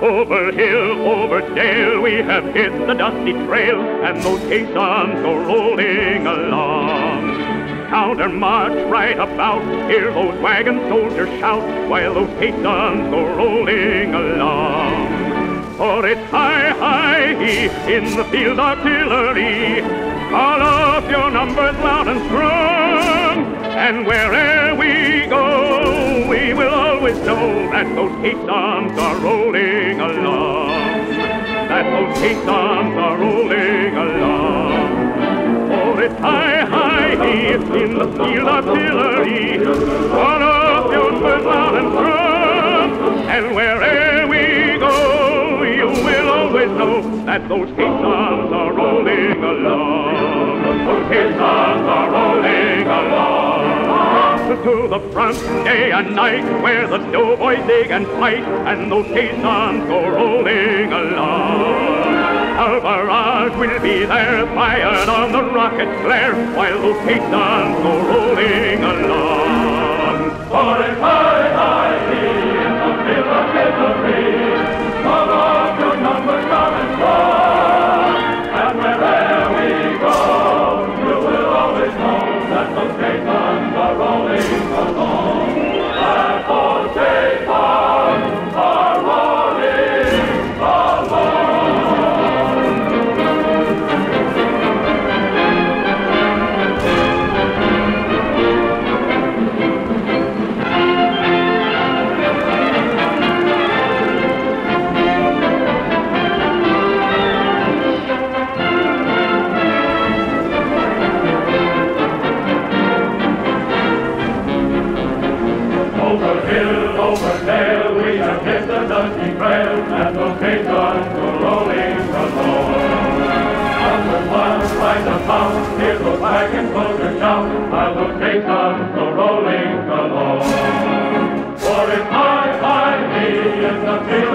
Over hill, over dale, we have hit the dusty trail, and those caissons go rolling along. Counter march right about, hear those wagon soldiers shout, while those caissons go rolling along. For it's high, high, he in the field artillery. Call up your numbers loud and strong, and where'er we go, we will always know that those caissons are rolling along, that those caissons are rolling along. For it's high, high, he is in the field artillery. One of your numbers loud and strong, and where'er we go, you will always know that those caissons are rolling along, those caissons are rolling along. To the front, day and night, where the doughboys dig and fight, and those caissons go rolling along. Our barrage will be there, fired on the rocket flare, while those caissons go rolling along. For it's high, high, sea, in the field of misery, call off your numbers down and strong, and wherever we go, you will always know that those caissons are rolling. Over hill, over dale, we have hit the dusty trail, and those caissons go rolling along. On the one side of town, hear those wagon soldiers shout, while those caissons go rolling along. For it's high, high, in the field.